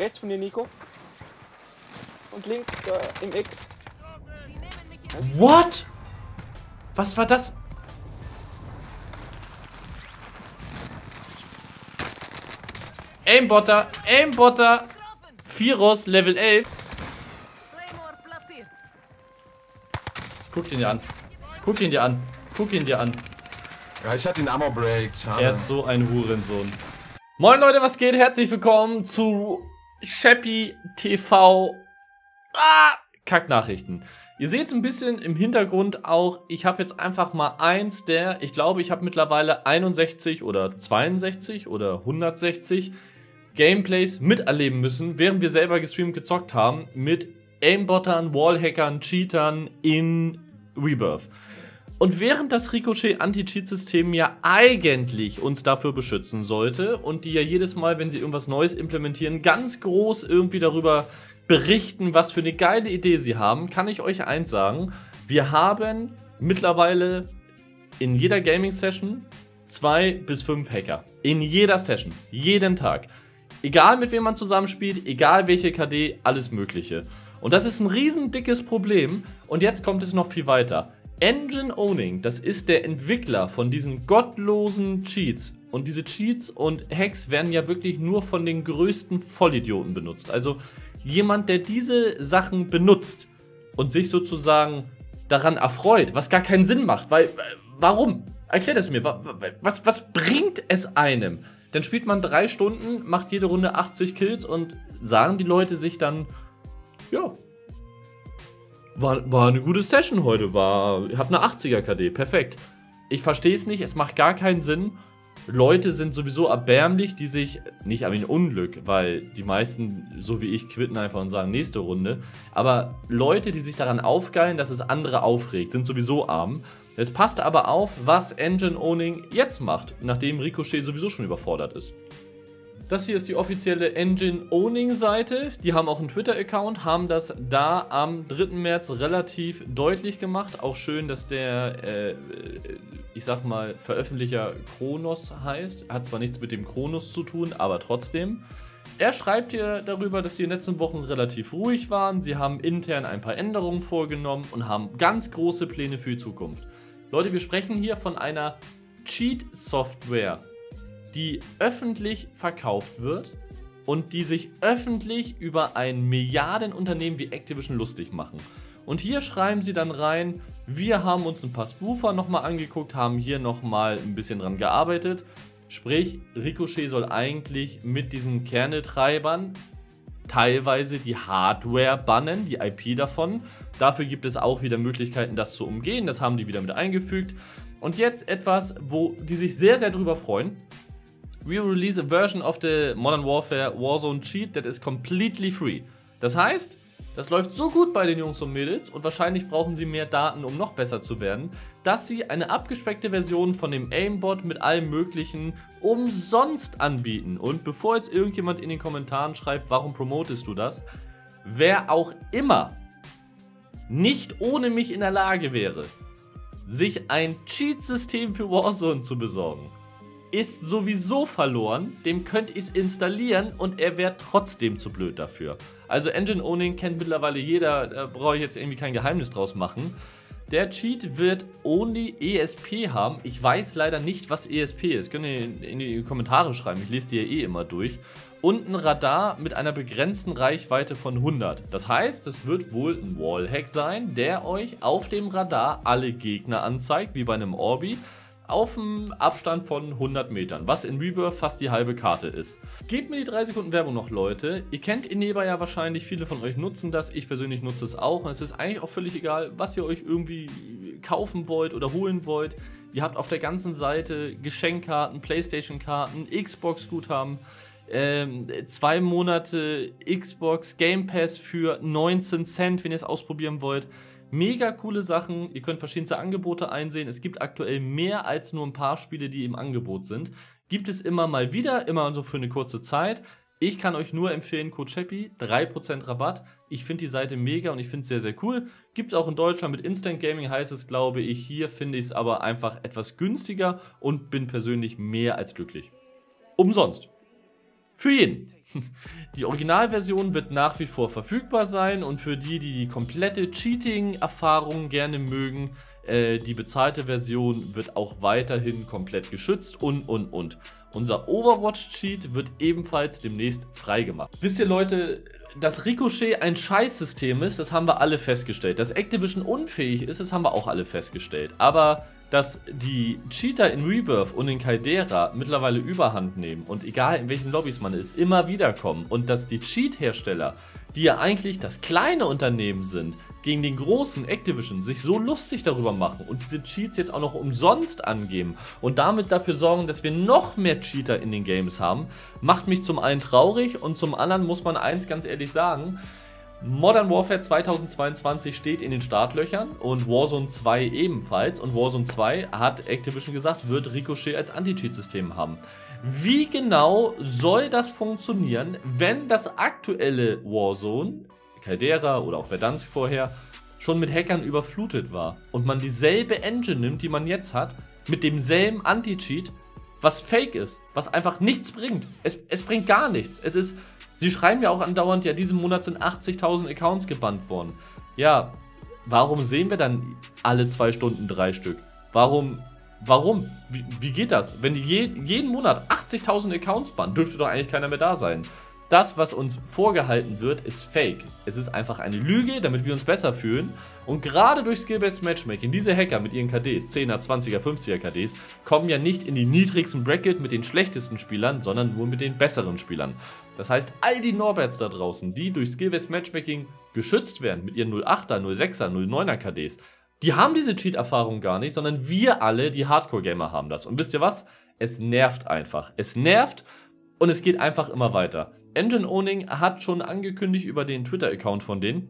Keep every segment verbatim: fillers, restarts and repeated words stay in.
Rechts von dir, Nico. Und links äh, im X. What? Was war das? Aimbotter, Aimbotter. Virus, Level elf. Guck ihn dir an. Guck ihn dir an. Guck ihn dir an. Ja, ich hatte den Armor Break. Schade. Er ist so ein Hurensohn. Moin Leute, was geht? Herzlich willkommen zu Scheppi T V. Ah, Kacknachrichten. Ihr seht es ein bisschen im Hintergrund auch. Ich habe jetzt einfach mal eins der, ich glaube, ich habe mittlerweile einundsechzig oder zweiundsechzig oder hundertsechzig Gameplays miterleben müssen, während wir selber gestreamt gezockt haben mit Aimbottern, Wallhackern, Cheatern in Rebirth. Und während das Ricochet Anti-Cheat-System ja eigentlich uns dafür beschützen sollte und die ja jedes Mal, wenn sie irgendwas Neues implementieren, ganz groß irgendwie darüber berichten, was für eine geile Idee sie haben, kann ich euch eins sagen. Wir haben mittlerweile in jeder Gaming-Session zwei bis fünf Hacker. In jeder Session. Jeden Tag. Egal mit wem man zusammenspielt, egal welche K D, alles Mögliche. Und das ist ein riesen dickes Problem. Und jetzt kommt es noch viel weiter. EngineOwning, das ist der Entwickler von diesen gottlosen Cheats. Und diese Cheats und Hacks werden ja wirklich nur von den größten Vollidioten benutzt. Also jemand, der diese Sachen benutzt und sich sozusagen daran erfreut, was gar keinen Sinn macht. Weil, warum? Erklärt es mir. Was, was bringt es einem? Dann spielt man drei Stunden, macht jede Runde achtzig Kills und sagen die Leute sich dann, ja, War, war eine gute Session heute, war, ich hab eine achtziger K D, perfekt. Ich verstehe es nicht, es macht gar keinen Sinn. Leute sind sowieso erbärmlich, die sich, nicht aber ein Unglück, weil die meisten, so wie ich, quitten einfach und sagen nächste Runde. Aber Leute, die sich daran aufgeilen, dass es andere aufregt, sind sowieso arm. Es passt aber auf, was EngineOwning jetzt macht, nachdem Ricochet sowieso schon überfordert ist. Das hier ist die offizielle EngineOwning-Seite. Die haben auch einen Twitter-Account, haben das da am dritten März relativ deutlich gemacht. Auch schön, dass der, äh, ich sag mal, Veröffentlicher Kronos heißt. Hat zwar nichts mit dem Kronos zu tun, aber trotzdem. Er schreibt hier darüber, dass sie in den letzten Wochen relativ ruhig waren. Sie haben intern ein paar Änderungen vorgenommen und haben ganz große Pläne für die Zukunft. Leute, wir sprechen hier von einer Cheat-Software, die öffentlich verkauft wird und die sich öffentlich über ein Milliardenunternehmen wie Activision lustig machen. Und hier schreiben sie dann rein, wir haben uns ein paar Spoofer nochmal angeguckt, haben hier nochmal ein bisschen dran gearbeitet. Sprich, Ricochet soll eigentlich mit diesen Kerneltreibern teilweise die Hardware bannen, die I P davon. Dafür gibt es auch wieder Möglichkeiten, das zu umgehen. Das haben die wieder mit eingefügt. Und jetzt etwas, wo die sich sehr, sehr drüber freuen. We release a version of the Modern Warfare Warzone cheat that is completely free. Das heißt, das läuft so gut bei den Jungs und Mädels und wahrscheinlich brauchen sie mehr Daten, um noch besser zu werden, dass sie eine abgespeckte Version von dem Aimbot mit allem Möglichen umsonst anbieten. Und bevor jetzt irgendjemand in den Kommentaren schreibt, warum promotest du das, wer auch immer nicht ohne mich in der Lage wäre, sich ein Cheat-System für Warzone zu besorgen, ist sowieso verloren, dem könnt ihr es installieren und er wäre trotzdem zu blöd dafür. Also EngineOwning kennt mittlerweile jeder, da brauche ich jetzt irgendwie kein Geheimnis draus machen. Der Cheat wird only E S P haben. Ich weiß leider nicht, was E S P ist. Könnt ihr in die Kommentare schreiben, ich lese die ja eh immer durch. Und ein Radar mit einer begrenzten Reichweite von hundert. Das heißt, es wird wohl ein Wallhack sein, der euch auf dem Radar alle Gegner anzeigt, wie bei einem Orbi, auf einem Abstand von hundert Metern, was in Rebirth fast die halbe Karte ist. Gebt mir die drei Sekunden Werbung noch, Leute. Ihr kennt Eneba ja wahrscheinlich, viele von euch nutzen das, ich persönlich nutze es auch. Und es ist eigentlich auch völlig egal, was ihr euch irgendwie kaufen wollt oder holen wollt. Ihr habt auf der ganzen Seite Geschenkkarten, Playstation-Karten, Xbox-Guthaben, ähm, zwei Monate Xbox Game Pass für neunzehn Cent, wenn ihr es ausprobieren wollt. Mega coole Sachen, ihr könnt verschiedenste Angebote einsehen. Es gibt aktuell mehr als nur ein paar Spiele, die im Angebot sind. Gibt es immer mal wieder, immer so für eine kurze Zeit. Ich kann euch nur empfehlen, Code Scheppi, drei Prozent Rabatt. Ich finde die Seite mega und ich finde es sehr, sehr cool. Gibt es auch in Deutschland mit Instant Gaming, heißt es, glaube ich. Hier finde ich es aber einfach etwas günstiger und bin persönlich mehr als glücklich. Umsonst. Für jeden. Die Originalversion wird nach wie vor verfügbar sein und für die, die die komplette Cheating-Erfahrung gerne mögen, äh, die bezahlte Version wird auch weiterhin komplett geschützt und und und. Unser Overwatch-Cheat wird ebenfalls demnächst freigemacht. Wisst ihr Leute, dass Ricochet ein Scheißsystem ist, das haben wir alle festgestellt. Dass Activision unfähig ist, das haben wir auch alle festgestellt. Aber dass die Cheater in Rebirth und in Caldera mittlerweile Überhand nehmen und egal in welchen Lobbys man ist, immer wieder kommen und dass die Cheat-Hersteller, die ja eigentlich das kleine Unternehmen sind, gegen den großen Activision sich so lustig darüber machen und diese Cheats jetzt auch noch umsonst angeben und damit dafür sorgen, dass wir noch mehr Cheater in den Games haben, macht mich zum einen traurig und zum anderen muss man eins ganz ehrlich sagen, Modern Warfare zweitausendzweiundzwanzig steht in den Startlöchern und Warzone zwei ebenfalls und Warzone zwei, hat Activision gesagt, wird Ricochet als Anti-Cheat-System haben. Wie genau soll das funktionieren, wenn das aktuelle Warzone, Caldera oder auch Verdansk vorher, schon mit Hackern überflutet war und man dieselbe Engine nimmt, die man jetzt hat, mit demselben Anti-Cheat, was fake ist, was einfach nichts bringt. Es, es bringt gar nichts. Es ist... Sie schreiben ja auch andauernd, ja, diesen Monat sind achtzigtausend Accounts gebannt worden. Ja, warum sehen wir dann alle zwei Stunden drei Stück? Warum? Warum? Wie, wie geht das? Wenn die je, jeden Monat achtzigtausend Accounts bannen, dürfte doch eigentlich keiner mehr da sein. Das, was uns vorgehalten wird, ist fake. Es ist einfach eine Lüge, damit wir uns besser fühlen. Und gerade durch Skill-Based Matchmaking, diese Hacker mit ihren K Ds, zehner, zwanziger, fünfziger K Ds, kommen ja nicht in die niedrigsten Bracket mit den schlechtesten Spielern, sondern nur mit den besseren Spielern. Das heißt, all die Norberts da draußen, die durch Skill-Based Matchmaking geschützt werden, mit ihren null achter, null sechser, null neuner K Ds, die haben diese Cheat-Erfahrung gar nicht, sondern wir alle, die Hardcore-Gamer, haben das. Und wisst ihr was? Es nervt einfach. Es nervt und es geht einfach immer weiter. EngineOwning hat schon angekündigt über den Twitter-Account von denen,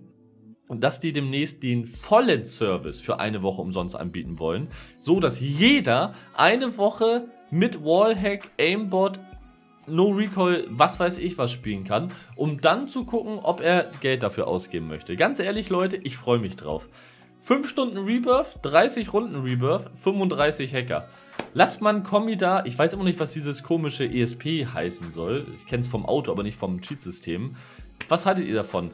dass die demnächst den vollen Service für eine Woche umsonst anbieten wollen, so dass jeder eine Woche mit Wallhack, Aimbot, No Recoil, was weiß ich was spielen kann, um dann zu gucken, ob er Geld dafür ausgeben möchte. Ganz ehrlich Leute, ich freue mich drauf. fünf Stunden Rebirth, dreißig Runden Rebirth, fünfunddreißig Hacker. Lasst man Kommi da, ich weiß immer nicht, was dieses komische E S P heißen soll. Ich kenne es vom Auto, aber nicht vom Cheat-System. Was haltet ihr davon?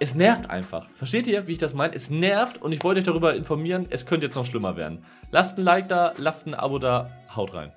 Es nervt einfach. Versteht ihr, wie ich das meine? Es nervt und ich wollte euch darüber informieren, es könnte jetzt noch schlimmer werden. Lasst ein Like da, lasst ein Abo da, haut rein.